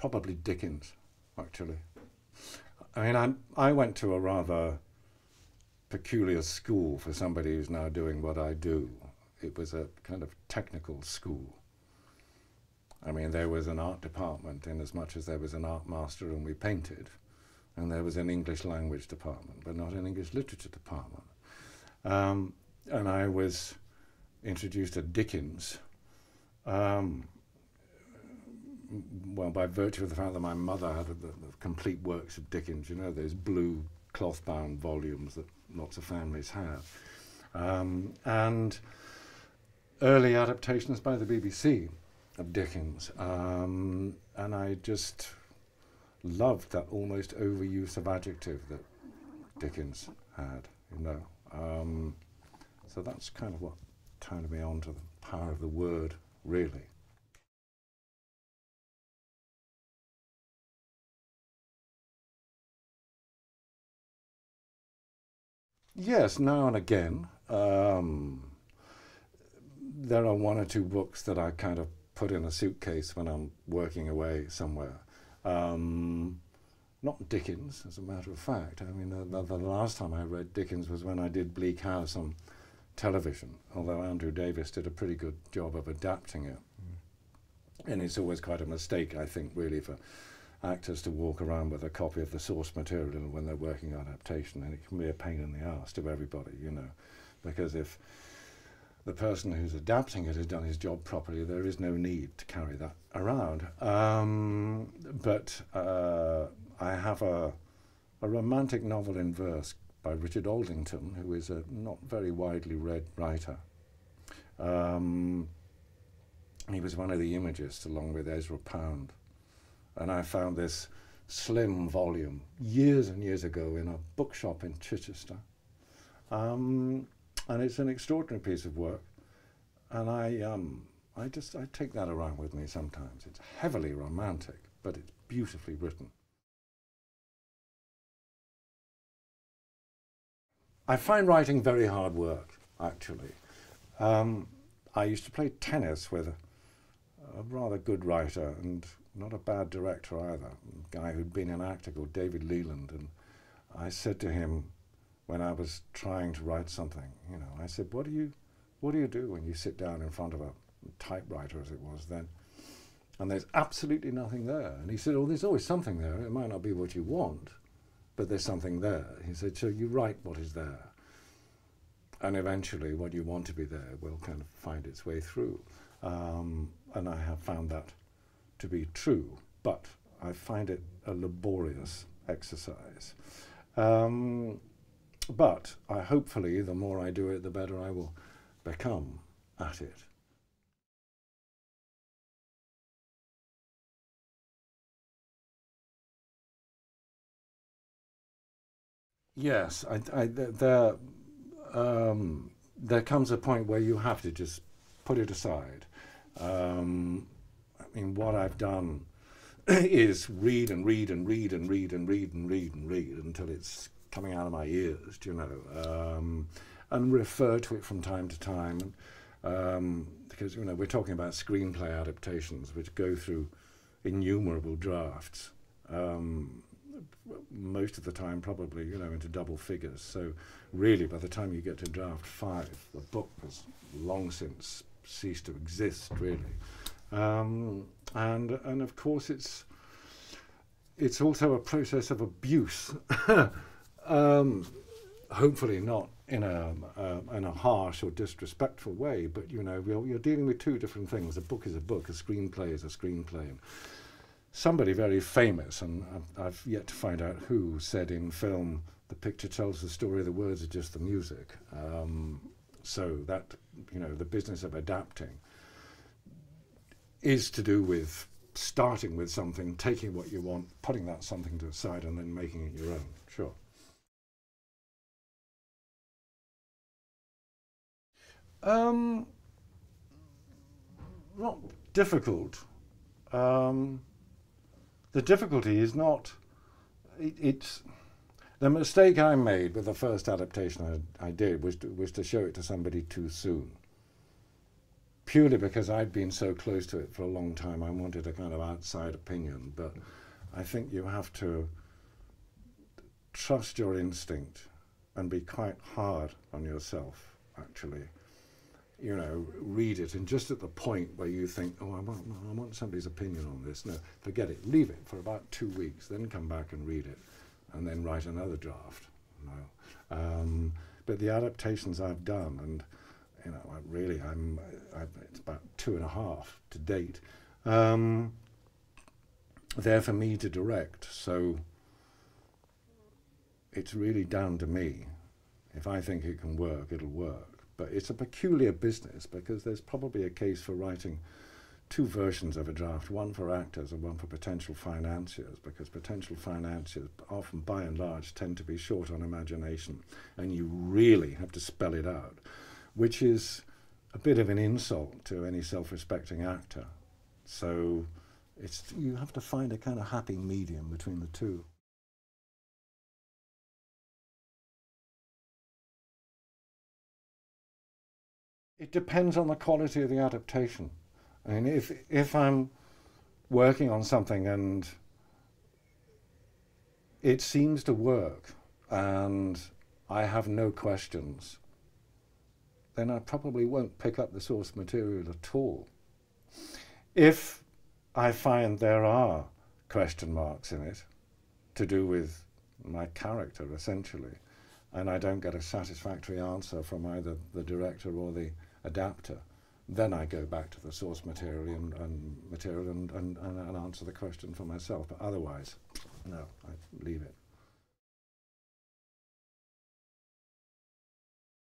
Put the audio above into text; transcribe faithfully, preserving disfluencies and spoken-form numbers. probably Dickens, actually. I mean, I'm, I went to a rather peculiar school for somebody who's now doing what I do. It was a kind of technical school. I mean, there was an art department in as much as there was an art master and we painted, and there was an English language department, but not an English literature department. Um, and I was introduced to Dickens, um, well, by virtue of the fact that my mother had a, the, the complete works of Dickens, you know, those blue cloth-bound volumes that lots of families have. Um, and early adaptations by the B B C of Dickens, um, and I just loved that almost overuse of adjective that Dickens had, you know. Um, so that's kind of what turned me on to the power of the word, really. Yes, now and again. Um, there are one or two books that I kind of put in a suitcase when I'm working away somewhere. Um, not Dickens, as a matter of fact. I mean, the, the last time I read Dickens was when I did Bleak House on television, although Andrew Davis did a pretty good job of adapting it. Mm. And it's always quite a mistake, I think, really, for actors to walk around with a copy of the source material when they're working on adaptation, and it can be a pain in the arse to everybody, you know, because if the person who's adapting it has done his job properly, there is no need to carry that around. Um, but uh, I have a, a romantic novel in verse by Richard Aldington, who is a not very widely read writer. Um, he was one of the imagists, along with Ezra Pound. And I found this slim volume years and years ago in a bookshop in Chichester. Um, and it's an extraordinary piece of work. And I, um, I just, I take that around with me sometimes. It's heavily romantic, but it's beautifully written. I find writing very hard work, actually. Um, I used to play tennis with a, a rather good writer and not a bad director either, a guy who'd been an actor called David Leland, and I said to him when I was trying to write something, you know, I said, what do you, what do you do when you sit down in front of a typewriter, as it was then, and there's absolutely nothing there? And he said, oh, there's always something there. It might not be what you want, but there's something there. He said, so you write what is there, and eventually what you want to be there will kind of find its way through. Um, and I have found that to be true, but I find it a laborious exercise. Um, but I hopefully, the more I do it, the better I will become at it. Yes, I, I, th there, um, there comes a point where you have to just put it aside. Um, I mean, what I've done is read and read and read and read and read and read and read until it's coming out of my ears, do you know, um, and refer to it from time to time, um, because, you know, we're talking about screenplay adaptations which go through innumerable drafts, um, most of the time probably, you know, into double figures. So really, by the time you get to draft five, the book has long since ceased to exist, really. Um, and and of course it's it's also a process of abuse, um, hopefully not in a uh, in a harsh or disrespectful way, but you know, you're, you're dealing with two different things. A book is a book, a screenplay is a screenplay. And somebody very famous, and I've, I've yet to find out who, said in film, the picture tells the story, the words are just the music. Um, so that, you know, the business of adapting is to do with starting with something, taking what you want, putting that something to the side, and then making it your own, sure. Um, not difficult. Um, the difficulty is not, it, it's, the mistake I made with the first adaptation I, I did was to, was to show it to somebody too soon. purely because I'd been so close to it for a long time. I wanted a kind of outside opinion, but I think you have to trust your instinct and be quite hard on yourself, actually. You know, read it, and just at the point where you think, oh, I want, I want somebody's opinion on this, no, forget it, leave it for about two weeks, then come back and read it, and then write another draft. No. Um, but the adaptations I've done, and you know, I really, I'm, I, it's about two and a half to date, um, they're for me to direct, so it's really down to me. If I think it can work, it'll work. But it's a peculiar business, because there's probably a case for writing two versions of a draft, one for actors and one for potential financiers, because potential financiers often, by and large, tend to be short on imagination, and you really have to spell it out, which is a bit of an insult to any self-respecting actor. So it's, you have to find a kind of happy medium between the two. It depends on the quality of the adaptation. I mean, if, if I'm working on something and it seems to work and I have no questions, then I probably won't pick up the source material at all. If I find there are question marks in it to do with my character, essentially, and I don't get a satisfactory answer from either the director or the adapter, then I go back to the source material and, and material and, and, and, and answer the question for myself. But otherwise, no, I leave it.